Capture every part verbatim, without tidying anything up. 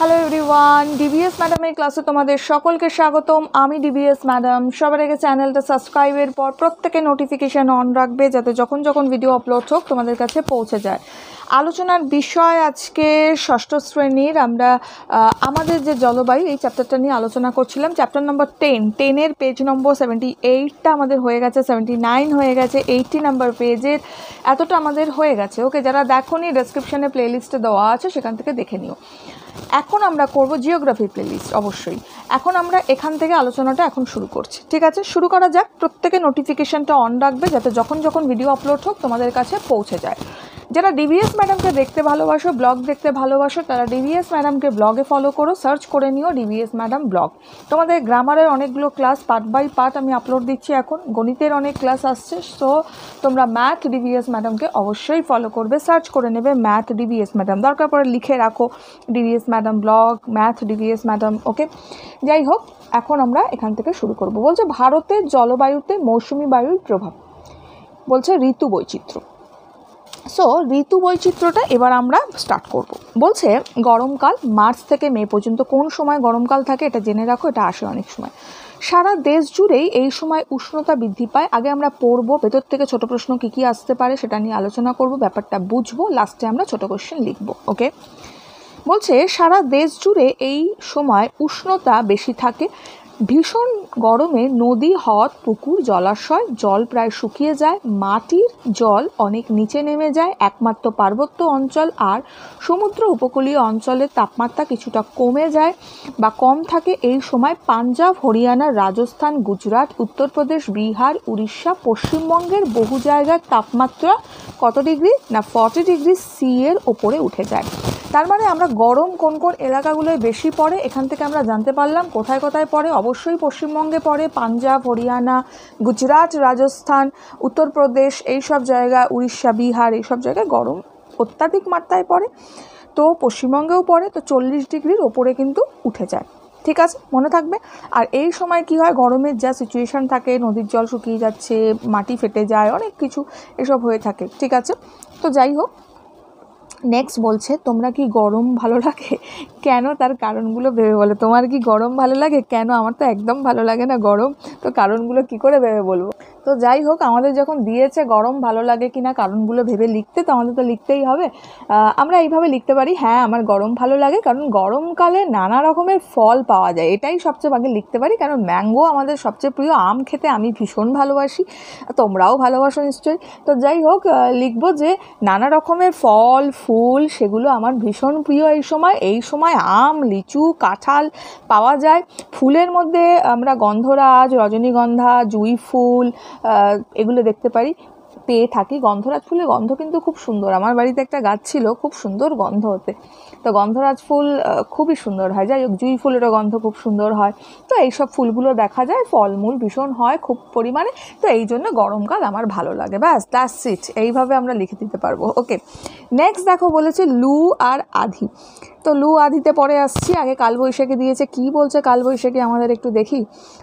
Hello everyone DBS madam क्लासे तुम्हारे सकल के स्वागतम। आमी डीबीएस मैडम। सबार आगे चैनलटा सबसक्राइबर पर प्रत्येके नोटिफिकेशन ऑन रखबे जाते जखन जखन भिडियो अपलोड होक तुम्हारे काछे पौंछे जाय। आलोचनार विषय आज के षष्ठ श्रेणीर आमरा आमादेर जे जलवायु ये चैप्टारटा निये आलोचना करछिलाम। चैप्टार नम्बर टेन टेनेर पेज नम्बर सेवेंटी एट्टा आमादेर हये गेछे, सेवेंटी नाइन हये गेछे, एट्टी नम्बर पेजेर एतटा आमादेर हये गेछे। ओके, जारा देखोनि डेसक्रिपशने प्लेलिस्टे देवा आछे सेखान थेके देखे निओ। এখন আমরা করব জিওগ্রাফি প্লেলিস্ট অবশ্যই। এখন আমরা এখান থেকে আলোচনাটা এখন শুরু করছি, ঠিক আছে? শুরু করা যাক। প্রত্যেকে নোটিফিকেশনটা অন রাখবে যাতে যখন যখন ভিডিও আপলোড হোক তোমাদের কাছে পৌঁছে যায়। যারা ডিবিএস ম্যাডামকে দেখতে ভালোবাসো, ব্লগ দেখতে ভালোবাসো, তারা ডিবিএস ম্যাডামকে ব্লগে ফলো করো, সার্চ করে নিও ডিবিএস ম্যাডাম ব্লগ। তোমাদের গ্রামারের অনেকগুলো ক্লাস পার্ট বাই পার্ট আমি আপলোড দিচ্ছি এখন, গণিতের অনেক ক্লাস আসছে। সো তোমরা ম্যাথ ডিবিএস ম্যাডামকে অবশ্যই ফলো করবে, সার্চ করে নেবে ম্যাথ ডিবিএস ম্যাডাম, দরকার পড়ে লিখে রাখো DBS madam blog, math DBS madam. Okay, যাই হোক এখন আমরা এখান থেকে শুরু করব। বলছে ভারতের জলবায়ুতে মৌসুমি বায়ুর প্রভাব, বলছে ঋতু বৈচিত্র্য। সো ঋতু বৈচিত্র্যটা এবার আমরা স্টার্ট করব। বলছে গরমকাল মার্চ থেকে মে পর্যন্ত কোন সময় গরমকাল থাকে এটা জেনে রাখো, এটা আসে অনেক সময়। সারা দেশ জুড়েই এই সময় উষ্ণতা বৃদ্ধি পায়। আগে আমরা পড়ব, ভেতর থেকে ছোট প্রশ্ন কী কী আসতে পারে সেটা নিয়ে আলোচনা করব, ব্যাপারটা বুঝবো, লাস্টে আমরা ছোট কোশ্চেন লিখব। ওকে, বলছে সারা দেশ জুড়ে এই সময় উষ্ণতা বেশি থাকে। ভীষণ গরমে নদী, হ্রদ, পুকুর, জলাশয় জল প্রায় শুকিয়ে যায়, মাটির জল অনেক নিচে নেমে যায়। একমাত্র পার্বত্য অঞ্চল আর সমুদ্র উপকূলীয় অঞ্চলের তাপমাত্রা কিছুটা কমে যায় বা কম থাকে। এই সময় পাঞ্জাব, হরিয়ানা, রাজস্থান, গুজরাট, উত্তরপ্রদেশ, বিহার, উড়িষ্যা, পশ্চিমবঙ্গের বহু জায়গার তাপমাত্রা কত ডিগ্রি না ফর্টি ডিগ্রি সি এর ওপরে উঠে যায়। তার মানে আমরা গরম কোন কোন এলাকাগুলোয় বেশি পড়ে এখান থেকে আমরা জানতে পারলাম কোথায় কোথায় পড়ে। অবশ্যই পশ্চিমবঙ্গে পড়ে, পাঞ্জাব, হরিয়ানা, গুজরাট, রাজস্থান, উত্তরপ্রদেশ এইসব জায়গা, উড়িষ্যা, বিহার এইসব জায়গায় গরম অত্যাধিক মাত্রায় পড়ে। তো পশ্চিমবঙ্গেও পড়ে, তো চল্লিশ ডিগ্রির ওপরে কিন্তু উঠে যায়, ঠিক আছে, মনে থাকবে। আর এই সময় কি হয়, গরমের যা সিচুয়েশান থাকে, নদীর জল শুকিয়ে যাচ্ছে, মাটি ফেটে যায়, অনেক কিছু এসব হয়ে থাকে, ঠিক আছে। তো যাই হোক নেক্সট বলছে তোমরা কি গরম ভালো লাগে কেন তার কারণগুলো ভেবে বলো। তোমার কি গরম ভালো লাগে কেন? আমার তো একদম ভালো লাগে না গরম, তো কারণগুলো কি করে ভেবে বলবো। তো যাই হোক আমাদের যখন দিয়েছে গরম ভালো লাগে কি না কারণগুলো ভেবে লিখতে, তো আমাদের তো লিখতেই হবে। আমরা এইভাবে লিখতে পারি, হ্যাঁ আমার গরম ভালো লাগে কারণ গরমকালে নানা রকমের ফল পাওয়া যায়, এটাই সবচেয়ে আগে লিখতে পারি। কারণ ম্যাঙ্গো আমাদের সবচেয়ে প্রিয়, আম খেতে আমি ভীষণ ভালোবাসি, তোমরাও ভালোবাসো নিশ্চয়ই। তো যাই হোক লিখবো যে নানা রকমের ফল ফুল সেগুলো আমার ভীষণ প্রিয় এই সময়। এই সময় আম, লিচু, কাঁঠাল পাওয়া যায়। ফুলের মধ্যে আমরা গন্ধরাজ, রজনীগন্ধা, জুঁই ফুল এগুলো দেখতে পারি, পেয়ে থাকি। গন্ধরাজ ফুলের গন্ধ কিন্তু খুব সুন্দর, আমার বাড়িতে একটা গাছ ছিল খুব সুন্দর গন্ধ হতে, তো গন্ধরাজ ফুল খুবই সুন্দর হয়। যাই হোক জুঁই ফুলেরও গন্ধ খুব সুন্দর হয়। তো এইসব ফুলগুলো দেখা যায়, ফলমূল ভীষণ হয় খুব পরিমাণে, তো এই জন্য গরমকাল আমার ভালো লাগে, ব্যাস দ্যাটস ইট। এইভাবে আমরা লিখে দিতে পারবো। ওকে, নেক্সট দেখো বলেছে লু আর আঁধি। তো লু আঁধিতে পরে আসছি, আগে কালবৈশাখী দিয়েছে। কি বলছে কালবৈশাখী আমাদের একটু দেখি।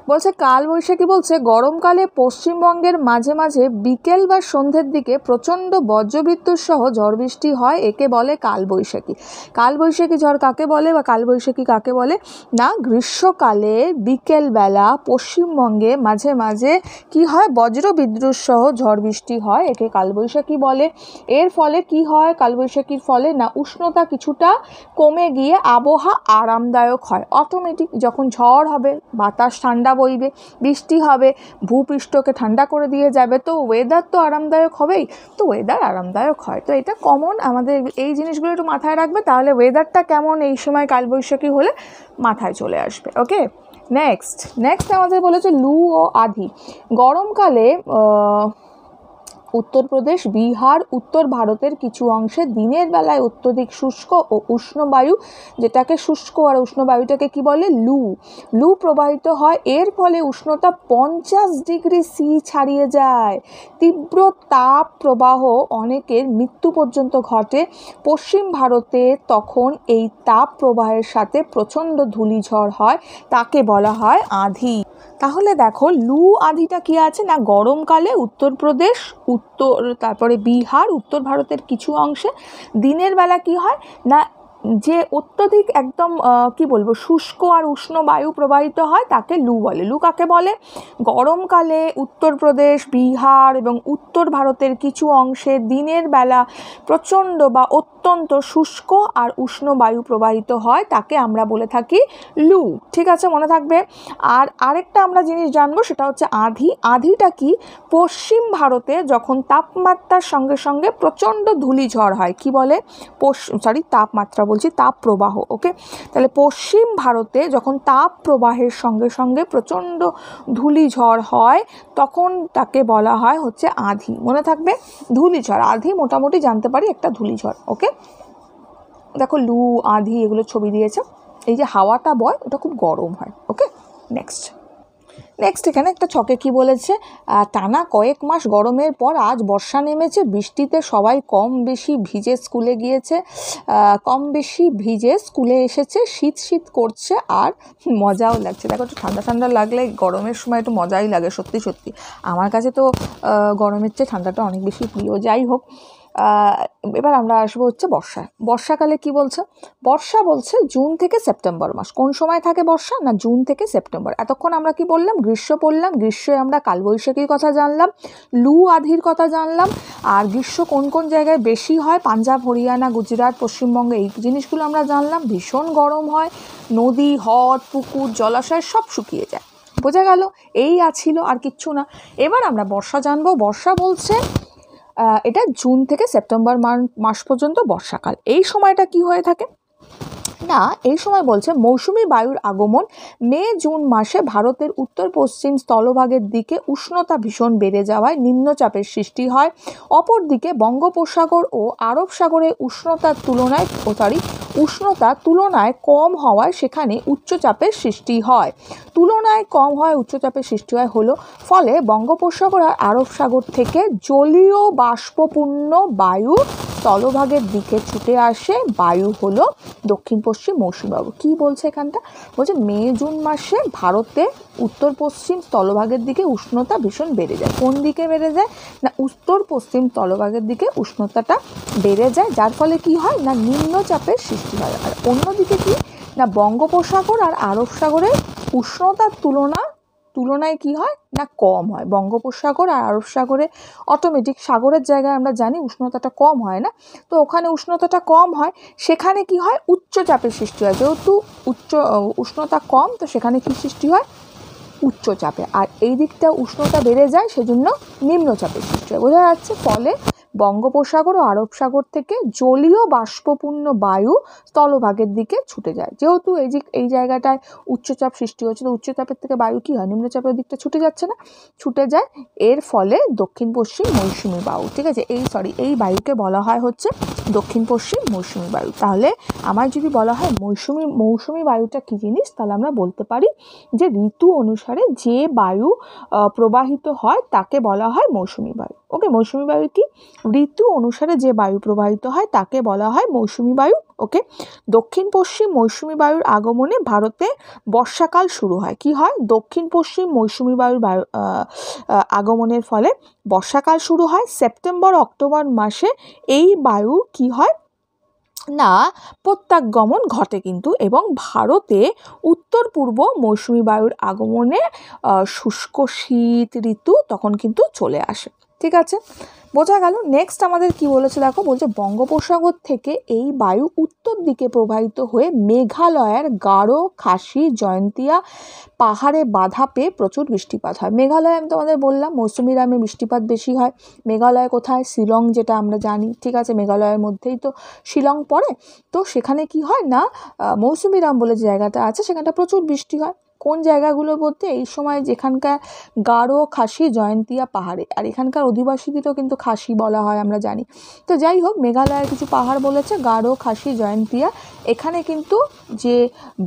বলছে কালবৈশাখী বলছে গরমকালে পশ্চিমবঙ্গের মাঝে মাঝে বিকেল বা সন্ধ্যের দিকে প্রচণ্ড বজ্রবিদ্যুৎ সহ ঝড় বৃষ্টি হয়, একে বলে কালবৈশাখী। কালবৈশাখী ঝড় কাকে বলে বা কালবৈশাখী কাকে বলে না, গ্রীষ্মকালে বিকেলবেলা পশ্চিমবঙ্গে মাঝে মাঝে কি হয় বজ্রবিদ্যুৎ সহ ঝড় বৃষ্টি হয়, একে কালবৈশাখী বলে। এর ফলে কি হয় কালবৈশাখীর ফলে না উষ্ণতা কিছুটা কমে গিয়ে আবহাওয়া আরামদায়ক হয়। অটোমেটিক যখন ঝড় হবে, বাতাস ঠান্ডা বইবে, বৃষ্টি হবে, ভূপৃষ্ঠকে ঠান্ডা করে দিয়ে যাবে, তো ওয়েদার তো আরামদায়ক হবেই। তো ওয়েদার আরামদায়ক হয়, তো এটা কমন আমাদের, এই জিনিসগুলো একটু মাথায় রাখবে, তাহলে ওয়েদারটা কেমন এই সময় কালবৈশাখী হলে মাথায় চলে আসবে। ওকে, নেক্সট নেক্সট আমাদের বলেছে লু ও আঁধি। গরমকালে উত্তরপ্রদেশ, বিহার, উত্তর ভারতের কিছু অংশে দিনের বেলায় অত্যধিক শুষ্ক ও উষ্ণ বায়ু, যেটাকে শুষ্ক আর উষ্ণ বায়ুটাকে কি বলে লু, লু প্রবাহিত হয়। এর ফলে উষ্ণতা পঞ্চাশ ডিগ্রি সি ছাড়িয়ে যায়। তীব্র তাপ প্রবাহ অনেকের মৃত্যু পর্যন্ত ঘটে। পশ্চিম ভারতে তখন এই তাপ প্রবাহের সাথে প্রচণ্ড ধূলিঝড় হয়, তাকে বলা হয় আঁধি। তাহলে দেখো লু আঁধিটা কি আছে না, গরমকালে উত্তরপ্রদেশ, উত্তর তারপরে বিহার, উত্তর ভারতের কিছু অংশে দিনের বেলা কি হয় না যে অত্যধিক একদম কি বলবো শুষ্ক আর উষ্ণ বায়ু প্রবাহিত হয় তাকে লু বলে। লু কাকে বলে? গরমকালে উত্তরপ্রদেশ, বিহার এবং উত্তর ভারতের কিছু অংশে দিনের বেলা প্রচণ্ড বা অত্যন্ত শুষ্ক আর উষ্ণ বায়ু প্রবাহিত হয়, তাকে আমরা বলে থাকি লু। ঠিক আছে, মনে থাকবে। আর আরেকটা আমরা জিনিস জানবো, সেটা হচ্ছে আঁধি। আঁধিটা কি? পশ্চিম ভারতে যখন তাপমাত্রার সঙ্গে সঙ্গে প্রচণ্ড ধূলিঝড় হয়, কি বলে? সরি তাপমাত্রা বলছি, তাপ প্রবাহ। ওকে, তাহলে পশ্চিম ভারতে যখন তাপ প্রবাহের সঙ্গে সঙ্গে প্রচণ্ড ধূলিঝড় হয় তখন তাকে বলা হয় হচ্ছে আঁধি। মনে থাকবে, ধূলিঝড়, আঁধি মোটামুটি জানতে পারি একটা ধূলিঝড়। ওকে, দেখো লু, আঁধি এগুলো ছবি দিয়েছে। এই যে হাওয়াটা বয় ওটা খুব গরম হয়। ওকে, নেক্সট নেক্সট এখানে একটা ছকে কি বলেছে? টানা কয়েক মাস গরমের পর আজ বর্ষা নেমেছে, বৃষ্টিতে সবাই কম বেশি ভিজে স্কুলে গিয়েছে, কম বেশি ভিজে স্কুলে এসেছে, শীত শীত করছে আর মজাও লাগছে। দেখো একটু ঠান্ডা ঠান্ডা লাগলে গরমের সময় একটু মজাই লাগে, সত্যি সত্যি। আমার কাছে তো গরমের চেয়ে ঠান্ডাটা অনেক বেশি প্রিয়। যাই হোক, এবার আমরা আসবো হচ্ছে বর্ষায়। বর্ষাকালে কি বলছে? বর্ষা বলছে জুন থেকে সেপ্টেম্বর মাস। কোন সময় থাকে বর্ষা? না জুন থেকে সেপ্টেম্বর। এতক্ষণ আমরা কি বললাম? গ্রীষ্ম পড়লাম। গ্রীষ্মে আমরা কালবৈশাখীর কথা জানলাম, লু আধির কথা জানলাম। আর গ্রীষ্ম কোন কোন জায়গায় বেশি হয়? পাঞ্জাব, হরিয়ানা, গুজরাট, পশ্চিমবঙ্গে, এই জিনিসগুলো আমরা জানলাম। ভীষণ গরম হয়, নদী, হ্রদ, পুকুর, জলাশয় সব শুকিয়ে যায়। বোঝা গেল? এই আছিল, আর কিচ্ছু না। এবার আমরা বর্ষা জানবো। বর্ষা বলছে এটা জুন থেকে সেপ্টেম্বর মাস পর্যন্ত বর্ষাকাল। এই সময়টা কি হয়ে থাকে? না, এই সময় বলছে মৌসুমি বায়ুর আগমন। মে জুন মাসে ভারতের উত্তর পশ্চিম স্থলভাগের দিকে উষ্ণতা ভীষণ বেড়ে যাওয়ায় নিম্নচাপের সৃষ্টি হয়। অপরদিকে বঙ্গোপসাগর ও আরব সাগরে উষ্ণতার তুলনায় ও সরি উষ্ণতা তুলনায় কম হওয়ায় সেখানে উচ্চচাপের সৃষ্টি হয়। তুলনায় কম হয়, উচ্চচাপের সৃষ্টি হয় হলো। ফলে বঙ্গোপসাগর আর আরব সাগর থেকে জলীয় বাষ্পপূর্ণ বায়ু স্থলভাগের দিকে ছুটে আসে। বায়ু হলো দক্ষিণ পশ্চিম মৌসুমি বায়ু। কী বলছে এখানটা? বলছে মে জুন মাসে ভারতে উত্তর পশ্চিম স্থলভাগের দিকে উষ্ণতা ভীষণ বেড়ে যায়। কোন দিকে বেড়ে যায়? না উত্তর পশ্চিম স্থলভাগের দিকে উষ্ণতাটা বেড়ে যায়, যার ফলে কি হয়? না নিম্নচাপের সৃষ্টি হয়। আর অন্যদিকে কি? না বঙ্গোপসাগর আর আরব সাগরের উষ্ণতার তুলনা তুলনায় কি হয়? না কম হয়। বঙ্গোপসাগর আর আরব সাগরে অটোমেটিক সাগরের জায়গায় আমরা জানি উষ্ণতাটা কম হয় না, তো ওখানে উষ্ণতাটা কম হয়, সেখানে কি হয়? উচ্চচাপের সৃষ্টি হয়। যেহেতু উচ্চ উষ্ণতা কম, তো সেখানে কি সৃষ্টি হয়? উচ্চচাপে। আর এই দিকটা উষ্ণতা বেড়ে যায়, সেজন্য নিম্নচাপের সৃষ্টি হয়। বোঝা যাচ্ছে? ফলে বঙ্গোপসাগর ও আরব সাগর থেকে জলীয় বাষ্পপূর্ণ বায়ু স্থলভাগের দিকে ছুটে যায়। যেহেতু এই যে এই জায়গাটায় উচ্চচাপ সৃষ্টি হচ্ছে, তো উচ্চচাপের থেকে বায়ু কী হয়? নিম্নচাপের দিকটা ছুটে যাচ্ছে না, ছুটে যায়। এর ফলে দক্ষিণ পশ্চিম মৌসুমি বায়ু, ঠিক আছে, এই সরি এই বায়ুকে বলা হয় হচ্ছে দক্ষিণ পশ্চিম মৌসুমি বায়ু। তাহলে আমার যদি বলা হয় মৌসুমি মৌসুমি বায়ুটা কী জিনিস, তাহলে আমরা বলতে পারি যে ঋতু অনুসারে যে বায়ু প্রবাহিত হয় তাকে বলা হয় মৌসুমি বায়ু। ওকে, মৌসুমি বায়ু কি? ঋতু অনুসারে যে বায়ু প্রবাহিত হয় তাকে বলা হয় মৌসুমি বায়ু। ওকে, দক্ষিণ পশ্চিম মৌসুমি বায়ুর আগমনে ভারতে বর্ষাকাল শুরু হয়। কি হয়? দক্ষিণ পশ্চিম মৌসুমি বায়ুর আগমনের ফলে বর্ষাকাল শুরু হয়। সেপ্টেম্বর অক্টোবর মাসে এই বায়ু কি হয়? না প্রত্যাগমন ঘটে কিন্তু, এবং ভারতে উত্তর পূর্ব মৌসুমি বায়ুর আগমনে শুষ্ক শীত ঋতু তখন কিন্তু চলে আসে। ঠিক আছে, বোঝা গেল। নেক্সট আমাদের কি বলেছে দেখো, বলছে বঙ্গোপসাগর থেকে এই বায়ু উত্তর দিকে প্রবাহিত হয়ে মেঘালয়ের গাঢ়, খাসি, জয়ন্তিয়া পাহাড়ে বাধা পেয়ে প্রচুর বৃষ্টিপাত হয়। মেঘালয় আমি তোমাদের বললাম মৌসুমি রামে বৃষ্টিপাত বেশি হয়। মেঘালয় কোথায়? শিলং, যেটা আমরা জানি। ঠিক আছে, মেঘালয়ের মধ্যেই তো শিলং পড়ে, তো সেখানে কি হয়? না মৌসুমি রাম বলে যে জায়গাটা আছে সেখানটা প্রচুর বৃষ্টি হয়। কোন জায়গাগুলোর মধ্যে? এই সময় যেখানকার গাঢ়, খাসি, জয়ন্তিয়া পাহাড়ে। আর এখানকার অধিবাসীদেরও কিন্তু খাসি বলা হয়, আমরা জানি। তো যাই হোক, মেঘালয়ের কিছু পাহাড় বলেছে গাঢ়, খাসি, জয়ন্তিয়া। এখানে কিন্তু যে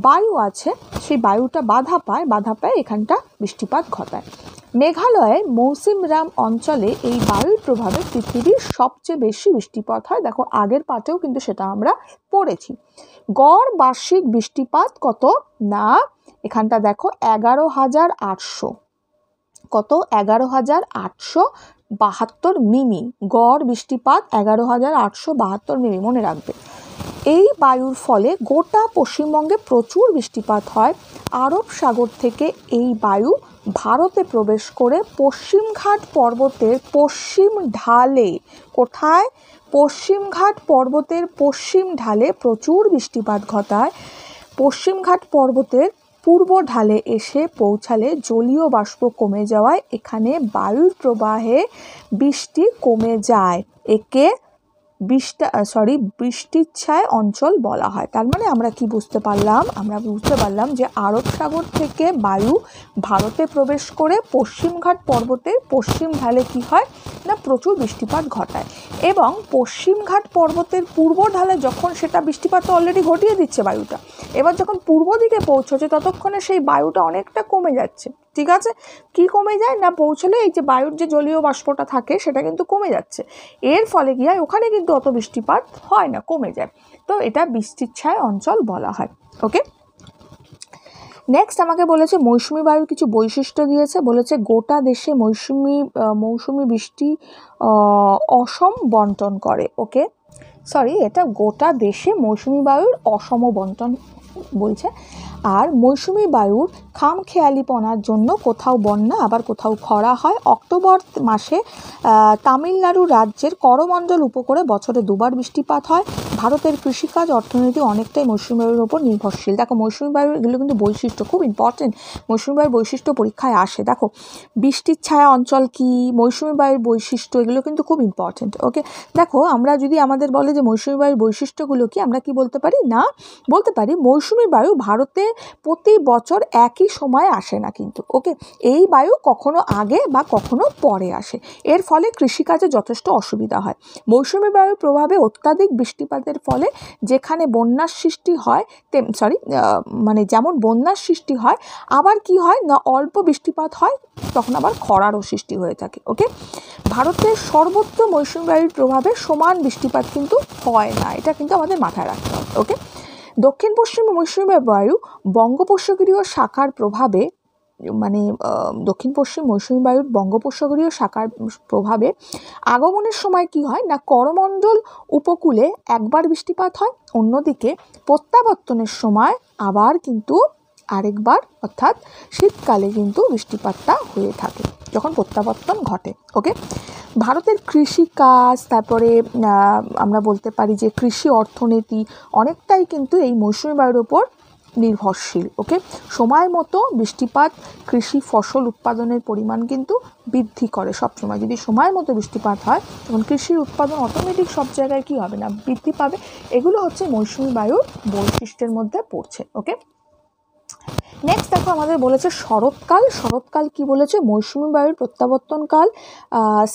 বায়ু আছে সেই বায়ুটা বাধা পায়, বাধা পায় এখানটা বৃষ্টিপাত ঘটায়। মেঘালয়ে মৌসিমরাম অঞ্চলে এই বায়ুর প্রভাবে পৃথিবীর সবচেয়ে বেশি বৃষ্টিপাত হয়। দেখো আগের পাঠেও কিন্তু সেটা আমরা পড়েছি। গড় বার্ষিক বৃষ্টিপাত কত? না এখানটা দেখো এগারো হাজার আটশো কত এগারো হাজার আটশো বাহাত্তর মিমি। গড় বৃষ্টিপাত এগারো হাজার আটশো বাহাত্তর মিমি, মনে রাখবে। এই বায়ুর ফলে গোটা পশ্চিমবঙ্গে প্রচুর বৃষ্টিপাত হয়। আরব সাগর থেকে এই বায়ু ভারতে প্রবেশ করে পশ্চিমঘাট পর্বতের পশ্চিম ঢালে, কোথায়? পশ্চিমঘাট পর্বতের পশ্চিম ঢালে প্রচুর বৃষ্টিপাত ঘটায়। পশ্চিমঘাট পর্বতের পূর্ব ঢালে এসে পৌঁছালে জলীয় বাষ্প কমে যাওয়ায় এখানে বায়ুর প্রবাহে বৃষ্টি কমে যায়। একে বৃষ্টি সরি বৃষ্টিচ্ছায় অঞ্চল বলা হয়। তার মানে আমরা কি বুঝতে পারলাম? আমরা বুঝতে পারলাম যে আরব সাগর থেকে বায়ু ভারতে প্রবেশ করে পশ্চিমঘাট পর্বতের পশ্চিম ঢালে কি হয় না প্রচুর বৃষ্টিপাত ঘটায়, এবং পশ্চিমঘাট পর্বতের পূর্ব ঢালে যখন সেটা বৃষ্টিপাত তো অলরেডি ঘটিয়ে দিচ্ছে বায়ুটা, এবার যখন পূর্ব দিকে পৌঁছছে ততক্ষণে সেই বায়ুটা অনেকটা কমে যাচ্ছে। ঠিক আছে, কি কমে যায় না পৌঁছলে এই যে বায়ুর যে জলীয় বাষ্পটা থাকে সেটা কিন্তু কমে যাচ্ছে, এর ফলে কি হয় ওখানে কিন্তু অত বৃষ্টিপাত হয় না, কমে যায়। তো এটা বৃষ্টিচ্ছায় অঞ্চল বলা হয়। ওকে, নেক্সট আমাকে বলেছে মৌসুমি বায়ুর কিছু বৈশিষ্ট্য দিয়েছে। বলেছে গোটা দেশে মৌসুমি মৌসুমি বৃষ্টি অসম বন্টন করে। ওকে সরি এটা গোটা দেশে মৌসুমি বায়ুর অসম বন্টন বলছে। আর মৌসুমি বায়ুর খামখেয়ালিপনার জন্য কোথাও বন্যা আবার কোথাও খরা হয়। অক্টোবর মাসে তামিলনাড়ু রাজ্যের করমণ্ডল উপকূলে বছরে দুবার বৃষ্টিপাত হয়। ভারতের কৃষিকাজ অর্থনীতি অনেকটাই মৌসুমি বায়ুর ওপর নির্ভরশীল। দেখো মৌসুমি বায়ুর এগুলো কিন্তু বৈশিষ্ট্য, খুব ইম্পর্টেন্ট। মৌসুমি বায়ুর বৈশিষ্ট্য পরীক্ষায় আসে। দেখো বৃষ্টির ছায়া অঞ্চল কি, মৌসুমি বায়ুর বৈশিষ্ট্য, এগুলো কিন্তু খুব ইম্পর্টেন্ট। ওকে দেখো আমরা যদি আমাদের বলে যে মৌসুমি বায়ুর বৈশিষ্ট্যগুলো কি, আমরা কি বলতে পারি না? বলতে পারি মৌসুমি বায়ু ভারতে প্রতি বছর একই সময় আসে না কিন্তু। ওকে এই বায়ু কখনো আগে বা কখনো পরে আসে, এর ফলে কৃষিকাজে যথেষ্ট অসুবিধা হয়। মৌসুমি বায়ুর প্রভাবে অত্যাধিক বৃষ্টিপাতের ফলে যেখানে বন্যার সৃষ্টি হয় তেম সরি মানে যেমন বন্যার সৃষ্টি হয়, আবার কি হয় না অল্প বৃষ্টিপাত হয় তখন আবার খরারও সৃষ্টি হয়ে থাকে। ওকে ভারতের সর্বত্র মৌসুমি বায়ুর প্রভাবে সমান বৃষ্টিপাত কিন্তু হয় না, এটা কিন্তু আমাদের মাথায় রাখতে হবে। ওকে দক্ষিণ পশ্চিম মৌসুমি বায়ু বঙ্গোপসাগরীয় শাখার প্রভাবে মানে দক্ষিণ পশ্চিম মৌসুমি বায়ুর বঙ্গোপসাগরীয় শাখার প্রভাবে আগমনের সময় কি হয় না করমণ্ডল উপকূলে একবার বৃষ্টিপাত হয়, অন্যদিকে প্রত্যাবর্তনের সময় আবার কিন্তু আরেকবার অর্থাৎ শীতকালে কিন্তু বৃষ্টিপাতটা হয়ে থাকে যখন প্রত্যাবর্তন ঘটে। ওকে ভারতের কৃষিকাজ, তারপরে আমরা বলতে পারি যে কৃষি অর্থনীতি অনেকটাই কিন্তু এই মৌসুমি বায়ুর ওপর নির্ভরশীল। ওকে সময় মতো বৃষ্টিপাত কৃষি ফসল উৎপাদনের পরিমাণ কিন্তু বৃদ্ধি করে সবসময়। যদি সময় মতো বৃষ্টিপাত হয় তখন কৃষির উৎপাদন অটোমেটিক সব জায়গায় কী হবে না বৃদ্ধি পাবে। এগুলো হচ্ছে মৌসুমি বায়ুর বৈশিষ্ট্যের মধ্যে পড়ছে। ওকে নেক্সট দেখো আমাদের বলেছে শরৎকাল। শরৎকাল কি বলেছে? মৌসুমি বায়ুর প্রত্যাবর্তনকাল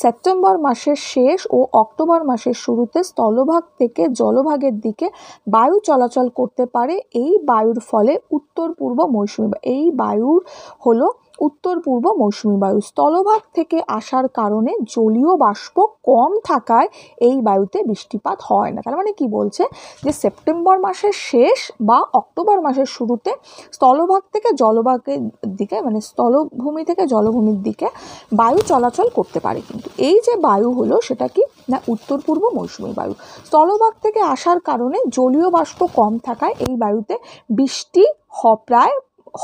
সেপ্টেম্বর মাসের শেষ ও অক্টোবর মাসের শুরুতে স্থলভাগ থেকে জলভাগের দিকে বায়ু চলাচল করতে পারে। এই বায়ুর ফলে উত্তর পূর্ব মৌসুমি বায়ু, এই বায়ুর হলো উত্তর পূর্ব মৌসুমি বায়ু। স্থলভাগ থেকে আসার কারণে জলীয় বাষ্প কম থাকায় এই বায়ুতে বৃষ্টিপাত হয় না। তার মানে কি বলছে যে সেপ্টেম্বর মাসের শেষ বা অক্টোবর মাসের শুরুতে স্থলভাগ থেকে জলভাগের দিকে মানে স্থলভূমি থেকে জলভূমির দিকে বায়ু চলাচল করতে পারে, কিন্তু এই যে বায়ু হলো সেটা কি না উত্তর পূর্ব মৌসুমি বায়ু। স্থলভাগ থেকে আসার কারণে জলীয় বাষ্প কম থাকায় এই বায়ুতে বৃষ্টি হ প্রায়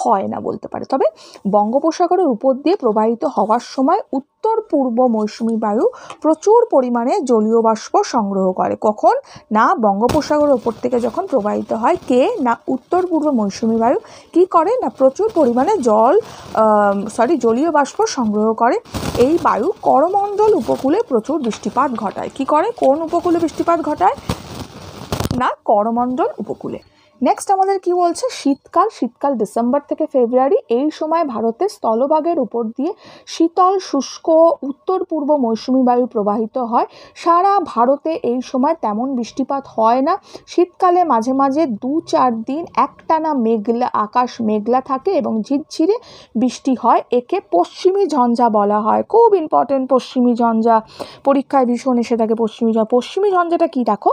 হয় না বলতে পারে। তবে বঙ্গোপসাগরের উপর দিয়ে প্রবাহিত হওয়ার সময় উত্তর পূর্ব মৌসুমি বায়ু প্রচুর পরিমাণে জলীয় বাষ্প সংগ্রহ করে। কখন না বঙ্গোপসাগরের উপর থেকে যখন প্রবাহিত হয় কে না উত্তর পূর্ব মৌসুমি বায়ু কি করে না প্রচুর পরিমাণে জল সরি জলীয় বাষ্প সংগ্রহ করে। এই বায়ু করমণ্ডল উপকূলে প্রচুর বৃষ্টিপাত ঘটায়। কি করে কোন উপকূলে বৃষ্টিপাত ঘটায় না করমণ্ডল উপকূলে। নেক্সট আমাদের কি বলছে? শীতকাল। শীতকাল ডিসেম্বর থেকে ফেব্রুয়ারি, এই সময় ভারতের স্থলভাগের উপর দিয়ে শীতল শুষ্ক উত্তর পূর্ব মৌসুমি বায়ু প্রবাহিত হয়। সারা ভারতে এই সময় তেমন বৃষ্টিপাত হয় না। শীতকালে মাঝে মাঝে দু চার দিন একটানা মেঘলা আকাশ মেঘলা থাকে এবং ঝিরঝিরে বৃষ্টি হয়। একে পশ্চিমী ঝঞ্ঝা বলা হয়। খুব ইম্পর্টেন্ট পশ্চিমী ঝঞ্ঝা, পরীক্ষায় ভীষণ এসে থাকে পশ্চিমী ঝঞ্ঝা। পশ্চিমী ঝঞ্ঝাটা কী দেখো?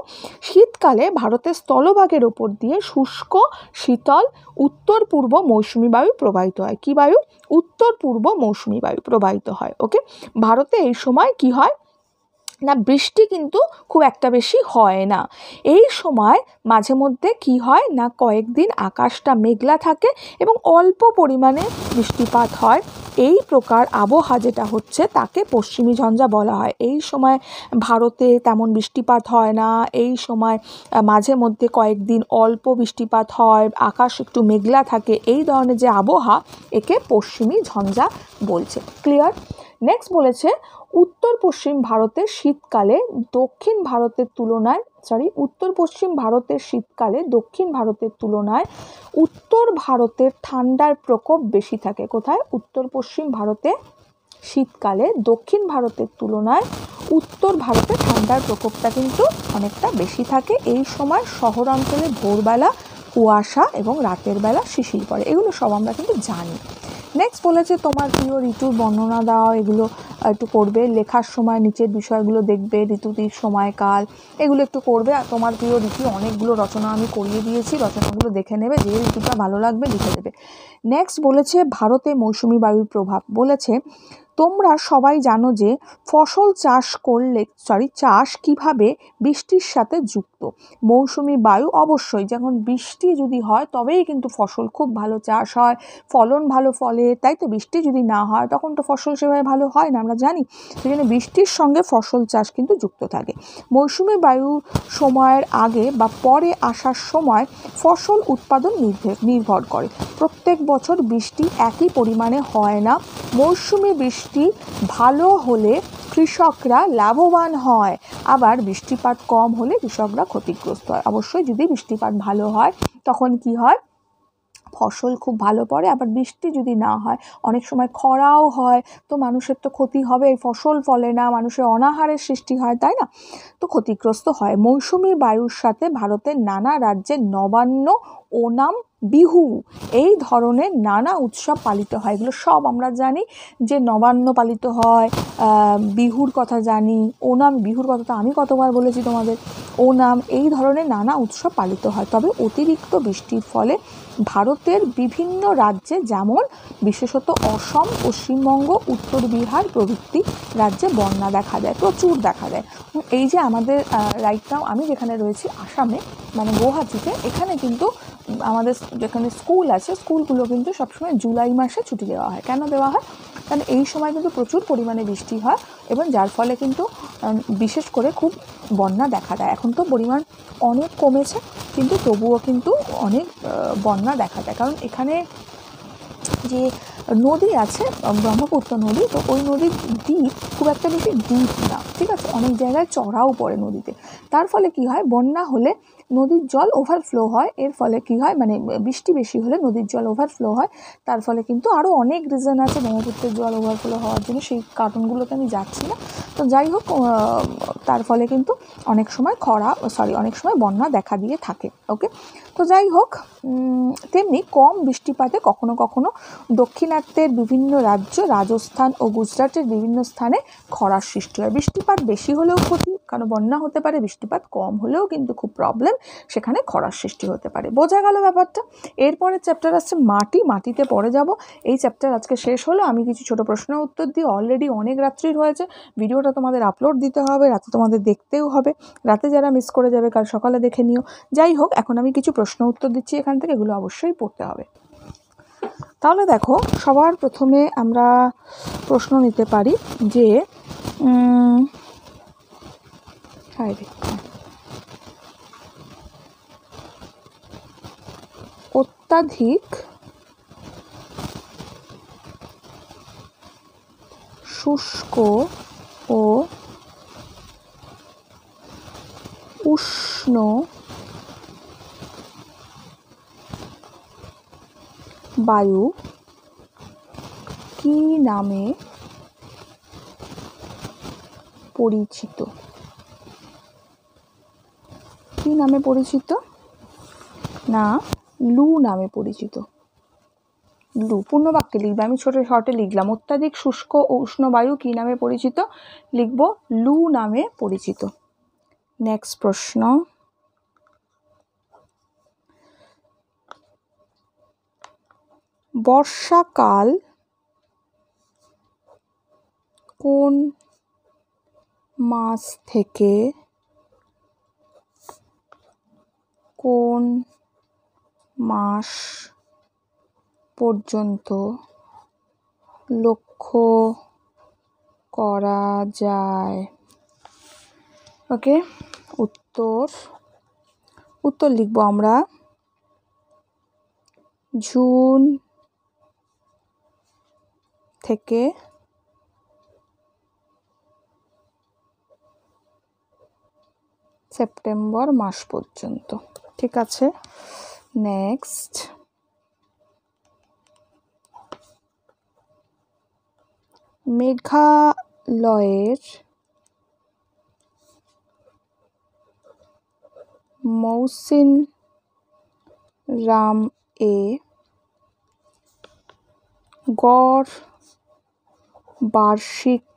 শীতকালে ভারতের স্থলভাগের উপর দিয়ে শুষ্ক শীতল উত্তর পূর্ব মৌসুমি বায়ু প্রবাহিত হয়। কি বায়ু? উত্তর পূর্ব মৌসুমি বায়ু প্রবাহিত হয়। ওকে ভারতে এই সময় কি হয় ना বৃষ্টি কিন্তু খুব একটা বেশি হয় না। এই সময় মাঝে মধ্যে কি হয় না কয়েকদিন আকাশটা মেঘলা থাকে এবং অল্প পরিমাণে বৃষ্টিপাত হয়। এই প্রকার আবহাওয়া যেটা হচ্ছে তাকে পশ্চিমী ঝঞ্ঝা বলা হয়। এই সময় ভারতে তেমন বৃষ্টিপাত হয় না, এই সময় মাঝে মধ্যে কয়েকদিন অল্প বৃষ্টিপাত হয়, আকাশ একটু মেঘলা থাকে, এই ধরনের যে আবহাওয়া একে পশ্চিমী ঝঞ্ঝা বলছে। ক্লিয়ার? নেক্সট বলেছে উত্তর পশ্চিম ভারতে শীতকালে দক্ষিণ ভারতের তুলনায় সরি উত্তর পশ্চিম ভারতের শীতকালে দক্ষিণ ভারতের তুলনায় উত্তর ভারতের ঠান্ডার প্রকোপ বেশি থাকে। কোথায়? উত্তর পশ্চিম ভারতে শীতকালে দক্ষিণ ভারতের তুলনায় উত্তর ভারতে ঠান্ডার প্রকোপটা কিন্তু অনেকটা বেশি থাকে। এই সময় শহরাঞ্চলে ভোরবেলা কুয়াশা এবং রাতের বেলা শিশির পড়ে। এগুলো সব আমরা কিন্তু জানি। নেক্সট বলেছে তোমার প্রিয় ঋতুর বর্ণনা দাও। এগুলো একটু করবে, লেখার সময় নিচের বিষয়গুলো দেখবে, ঋতুটির সময়কাল এগুলো একটু করবে। আর তোমার প্রিয় ঋতু অনেকগুলো রচনা আমি করিয়ে দিয়েছি, রচনাগুলো দেখে নেবে, যে ঋতুটা ভালো লাগবে লিখে দেবে। নেক্সট বলেছে ভারতে মৌসুমি বায়ুর প্রভাব। বলেছে তোমরা সবাই জানো যে ফসল চাষ করলে সরি চাষ কিভাবে বৃষ্টির সাথে যুক্ত। মৌসুমি বায়ু অবশ্যই, যখন বৃষ্টি যদি হয় তবেই কিন্তু ফসল খুব ভালো চাষ হয়, ফলন ভালো ফলে, তাই তো। বৃষ্টি যদি না হয় তখন তো ফসল সেভাবে ভালো হয় না, আমরা জানি। সেখানে বৃষ্টির সঙ্গে ফসল চাষ কিন্তু যুক্ত থাকে। মৌসুমি বায়ু সময়ের আগে বা পরে আসার সময় ফসল উৎপাদন নির্ভর নির্ভর করে। প্রত্যেক বছর বৃষ্টি একই পরিমাণে হয় না। মৌসুমি বৃষ্টি বৃষ্টি ভালো হলে কৃষকরা লাভবান হয়, আবার বৃষ্টিপাত কম হলে কৃষকরা ক্ষতিগ্রস্ত হয়। অবশ্যই যদি বৃষ্টিপাত ভালো হয় তখন কি হয়, ফসল খুব ভালো পড়ে, আবার বৃষ্টি যদি না হয় অনেক সময় খরাও হয়, তো মানুষের তো ক্ষতি হবে, ফসল ফলে না, মানুষের অনাহারের সৃষ্টি হয়, তাই না, তো ক্ষতিগ্রস্ত হয়। মৌসুমি বায়ুর সাথে ভারতের নানা রাজ্যে নবান্ন, ওনাম, বিহু এই ধরনের নানা উৎসব পালিত হয়। এগুলো সব আমরা জানি যে নবান্ন পালিত হয়, বিহুর কথা জানি, ওনাম, বিহুর কথা তো আমি কতবার বলেছি তোমাদের, ওনাম, এই ধরনের নানা উৎসব পালিত হয়। তবে অতিরিক্ত বৃষ্টির ফলে ভারতের বিভিন্ন রাজ্যে যেমন বিশেষত অসম, পশ্চিমবঙ্গ, উত্তর বিহার প্রভৃতি রাজ্যে বন্যা দেখা দেয়, প্রচুর দেখা দেয়। এই যে আমাদের রাইট নাও আমি যেখানে রয়েছি আসামে, মানে গুয়াহাটিতে, এখানে কিন্তু আমাদের যেখানে স্কুল আছে স্কুলগুলো কিন্তু সবসময় জুলাই মাসে ছুটি দেওয়া হয়। কেন দেওয়া হয়? কারণ এই সময় কিন্তু প্রচুর পরিমাণে বৃষ্টি হয় এবং যার ফলে কিন্তু বিশেষ করে খুব বন্যা দেখা দেয়। এখন তো পরিমাণ অনেক কমেছে কিন্তু তবুও কিন্তু অনেক বন্যা দেখা দেয়, কারণ এখানে যে নদী আছে ব্রহ্মপুত্র নদী, তো ওই নদীর ডিপ খুব একটা বেশি ডিপ না, ঠিক আছে, অনেক জায়গায় চড়াও পড়ে নদীতে। তার ফলে কি হয়, বন্যা হলে নদীর জল ওভারফ্লো হয়, এর ফলে কি হয়, মানে বৃষ্টি বেশি হলে নদীর জল ওভারফ্লো হয়। তার ফলে কিন্তু আরও অনেক রিজন আছে ব্রহ্মপুত্রের জল ওভারফ্লো হওয়ার জন্য, সেই কারণগুলোতে আমি যাচ্ছি না। তো যাই হোক, তার ফলে কিন্তু অনেক সময় খরা সরি অনেক সময় বন্যা দেখা দিয়ে থাকে। ওকে, তো যাই হোক, তেমনি কম বৃষ্টিপাতে কখনো কখনো দক্ষিণাত্যের বিভিন্ন রাজ্য, রাজস্থান ও গুজরাটের বিভিন্ন স্থানে খরার সৃষ্টি হয়। বৃষ্টিপাত বেশি হলেও ক্ষতি, কারণ বন্যা হতে পারে, বৃষ্টিপাত কম হলেও কিন্তু খুব প্রবলেম, সেখানে খরার সৃষ্টি হতে পারে। বোঝা গেল ব্যাপারটা? এরপরের চ্যাপ্টার আসছে মাটি, মাটিতে পড়ে যাব। এই চ্যাপ্টার আজকে শেষ হলো। আমি কিছু ছোট প্রশ্ন উত্তর দিয়ে, অলরেডি অনেক রাত্রির হয়েছে, ভিডিওটা তোমাদের আপলোড দিতে হবে, রাতে তোমাদের দেখতেও হবে, রাতে যারা মিস করে যাবে কাল সকালে দেখে নিও। যাই হোক, এখন আমি কিছু প্রশ্ন উত্তর দিচ্ছি এখান থেকে, এগুলো অবশ্যই পড়তে হবে। তাহলে দেখো, সবার প্রথমে আমরা প্রশ্ন নিতে পারি যে অত্যাধিক শুষ্ক ও উষ্ণ বায়ু কি নামে পরিচিত? কি নামে পরিচিত? না, লু নামে পরিচিত। লু। পূর্ণবাক্যে লিখবে, আমি ছোট শর্টে লিখলাম অত্যাধিক শুষ্ক ও উষ্ণ বায়ু কি নামে পরিচিত, লিখব লু নামে পরিচিত। নেক্সট প্রশ্ন, বর্ষাকাল কোন মাস থেকে কোন মাস পর্যন্ত লক্ষ্য করা যায়? ওকে, উত্তর উত্তর লিখব আমরা জুন থেকে সেপ্টেম্বর মাস পর্যন্ত। ঠিক আছে, নেক্সট মেঘালয়ের মৌসিন রাম এ গড় বার্ষিক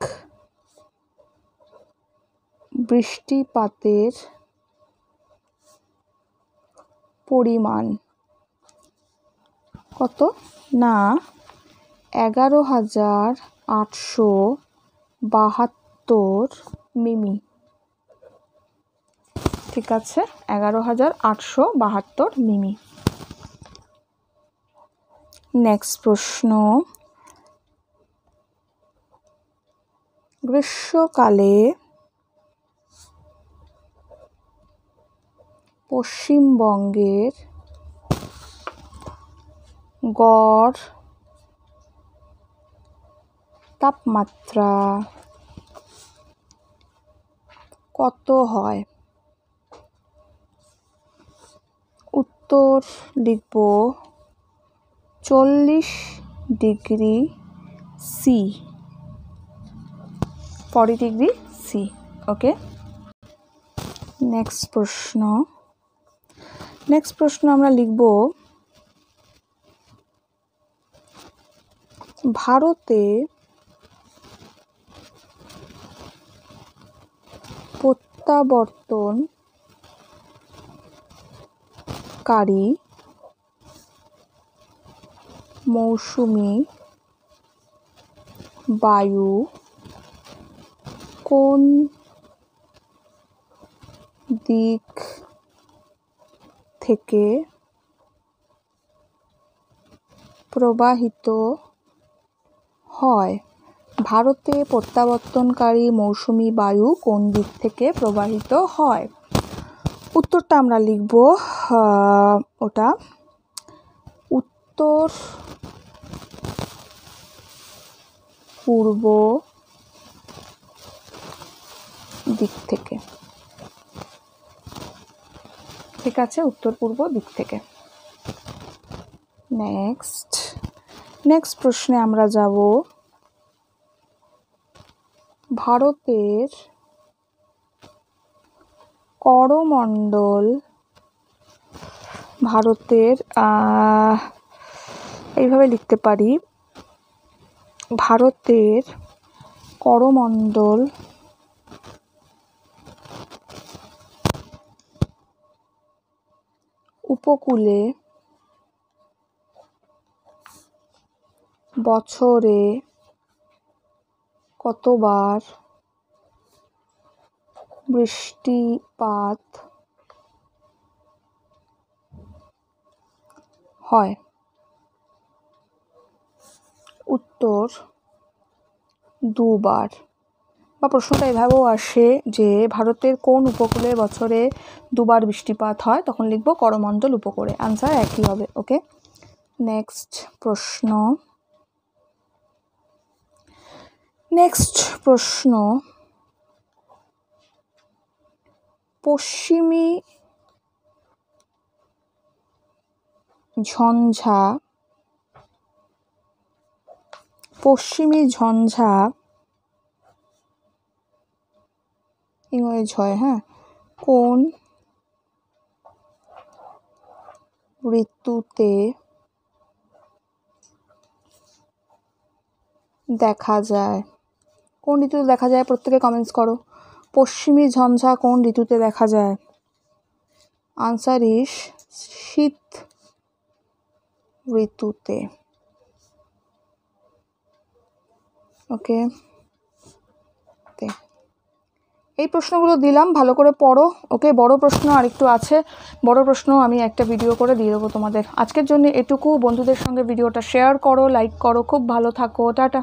বৃষ্টিপাতের পরিমাণ কত? না, এগারো হাজার আটশো বাহাত্তর মিমি। ঠিক আছে, এগারো হাজার আটশো বাহাত্তর মিমি। নেক্সট প্রশ্ন, গ্রীষ্মকালে পশ্চিমবঙ্গের গড় তাপমাত্রা কত হয়? উত্তর লিখব চল্লিশ degree C, forty degree C. Okay, next প্রশ্ন নেক্সট প্রশ্ন আমরা লিখব ভারতে প্রত্যাবর্তনকারী মৌসুমি বায়ু কোন দিক থেকে প্রবাহিত হয়? ভারতে প্রত্যাবর্তনকারী মৌসুমি বায়ু কোন দিক থেকে প্রবাহিত হয়? উত্তরটা আমরা লিখব ওটা উত্তর পূর্ব দিক থেকে। ঠিক আছে, উত্তর পূর্ব দিক থেকে। নেক্সট নেক্সট প্রশ্নে আমরা যাব ভারতের করমণ্ডল ভারতের এইভাবে লিখতে পারি ভারতের করমণ্ডল উপকূলে বছরে কতবার বৃষ্টিপাত হয়? উত্তর দুবার। বা প্রশ্নটা এভাবেও আসে যে ভারতের কোন উপকূলে বছরে দুবার বৃষ্টিপাত হয়, তখন লিখব করমণ্ডল উপকূলে। আনসার একই হবে। ওকে, নেক্সট প্রশ্ন নেক্সট প্রশ্ন পশ্চিমী ঝঞ্ঝা পশ্চিমী ঝঞ্ঝা ইংরেজ হয়, হ্যাঁ, কোন ঋতুতে দেখা যায়? কোন ঋতুতে দেখা যায়? প্রত্যেকে কমেন্টস করো, পশ্চিমী ঝঞ্ঝা কোন ঋতুতে দেখা যায়? আনসার ইস শীত ঋতুতে। ওকে, এই প্রশ্নগুলো দিলাম, ভালো করে পড়ো। ওকে, বড় প্রশ্ন আরেকটু আছে, বড় প্রশ্ন আমি একটা ভিডিও করে দিয়ে দেবো তোমাদের। আজকের জন্য এটুকু, বন্ধুদের সঙ্গে ভিডিওটা শেয়ার করো, লাইক করো, খুব ভালো থাকো, টাটা।